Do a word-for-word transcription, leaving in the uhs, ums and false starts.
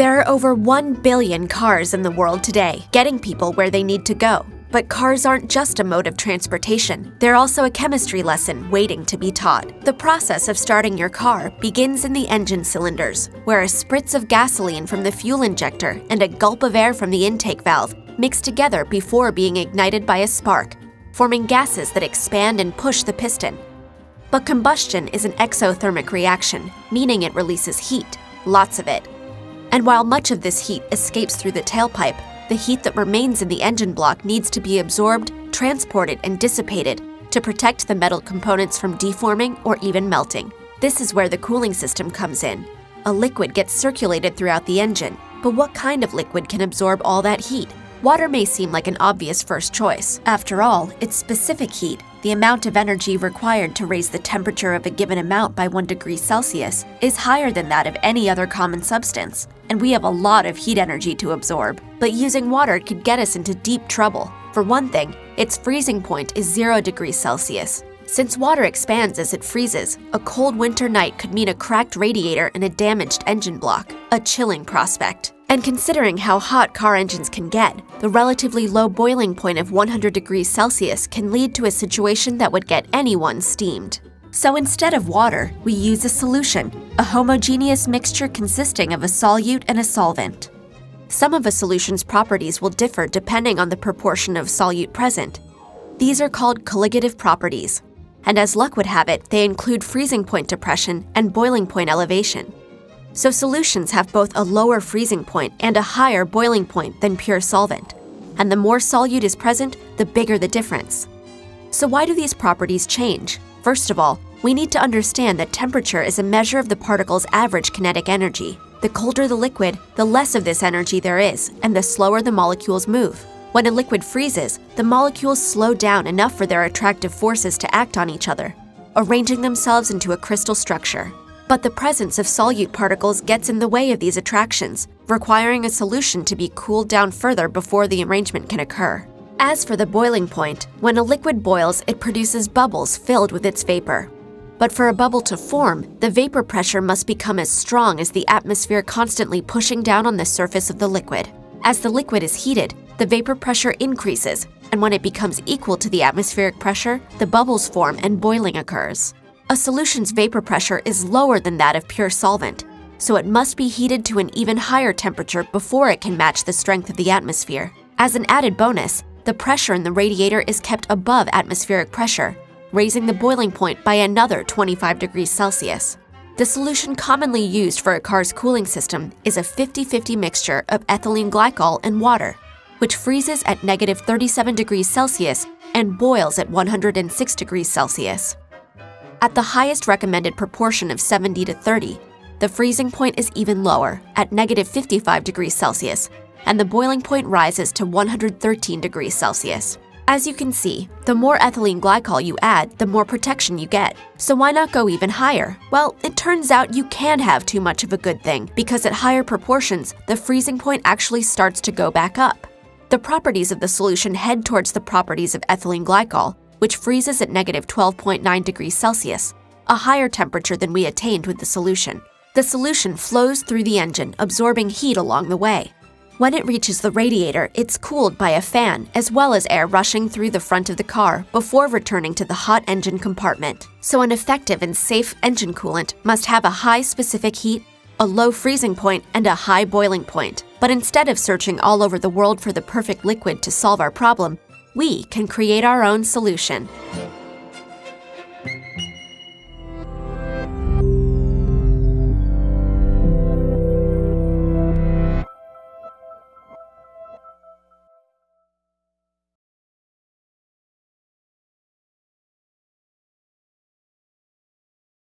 There are over one billion cars in the world today, getting people where they need to go. But cars aren't just a mode of transportation. They're also a chemistry lesson waiting to be taught. The process of starting your car begins in the engine cylinders, where a spritz of gasoline from the fuel injector and a gulp of air from the intake valve mix together before being ignited by a spark, forming gases that expand and push the piston. But combustion is an exothermic reaction, meaning it releases heat, lots of it. And while much of this heat escapes through the tailpipe, the heat that remains in the engine block needs to be absorbed, transported, and dissipated to protect the metal components from deforming or even melting. This is where the cooling system comes in. A liquid gets circulated throughout the engine, but what kind of liquid can absorb all that heat? Water may seem like an obvious first choice. After all, it's specific heat, the amount of energy required to raise the temperature of a given amount by one degree Celsius, is higher than that of any other common substance, and we have a lot of heat energy to absorb. But using water could get us into deep trouble. For one thing, its freezing point is zero degrees Celsius. Since water expands as it freezes, a cold winter night could mean a cracked radiator and a damaged engine block, a chilling prospect. And considering how hot car engines can get, the relatively low boiling point of one hundred degrees Celsius can lead to a situation that would get anyone steamed. So instead of water, we use a solution, a homogeneous mixture consisting of a solute and a solvent. Some of a solution's properties will differ depending on the proportion of solute present. These are called colligative properties, and as luck would have it, they include freezing point depression and boiling point elevation. So solutions have both a lower freezing point and a higher boiling point than pure solvent. And the more solute is present, the bigger the difference. So why do these properties change? First of all, we need to understand that temperature is a measure of the particle's average kinetic energy. The colder the liquid, the less of this energy there is, and the slower the molecules move. When a liquid freezes, the molecules slow down enough for their attractive forces to act on each other, arranging themselves into a crystal structure. But the presence of solute particles gets in the way of these attractions, requiring a solution to be cooled down further before the arrangement can occur. As for the boiling point, when a liquid boils, it produces bubbles filled with its vapor. But for a bubble to form, the vapor pressure must become as strong as the atmosphere constantly pushing down on the surface of the liquid. As the liquid is heated, the vapor pressure increases, and when it becomes equal to the atmospheric pressure, the bubbles form and boiling occurs. A solution's vapor pressure is lower than that of pure solvent, so it must be heated to an even higher temperature before it can match the strength of the atmosphere. As an added bonus, the pressure in the radiator is kept above atmospheric pressure, raising the boiling point by another twenty-five degrees Celsius. The solution commonly used for a car's cooling system is a fifty fifty mixture of ethylene glycol and water, which freezes at negative thirty-seven degrees Celsius and boils at one hundred six degrees Celsius. At the highest recommended proportion of seventy to thirty, the freezing point is even lower, at negative fifty-five degrees Celsius, and the boiling point rises to one hundred thirteen degrees Celsius. As you can see, the more ethylene glycol you add, the more protection you get. So why not go even higher? Well, it turns out you can have too much of a good thing, because at higher proportions, the freezing point actually starts to go back up. The properties of the solution head towards the properties of ethylene glycol, which freezes at negative twelve point nine degrees Celsius, a higher temperature than we attained with the solution. The solution flows through the engine, absorbing heat along the way. When it reaches the radiator, it's cooled by a fan, as well as air rushing through the front of the car before returning to the hot engine compartment. So an effective and safe engine coolant must have a high specific heat, a low freezing point, and a high boiling point. But instead of searching all over the world for the perfect liquid to solve our problem, we can create our own solution.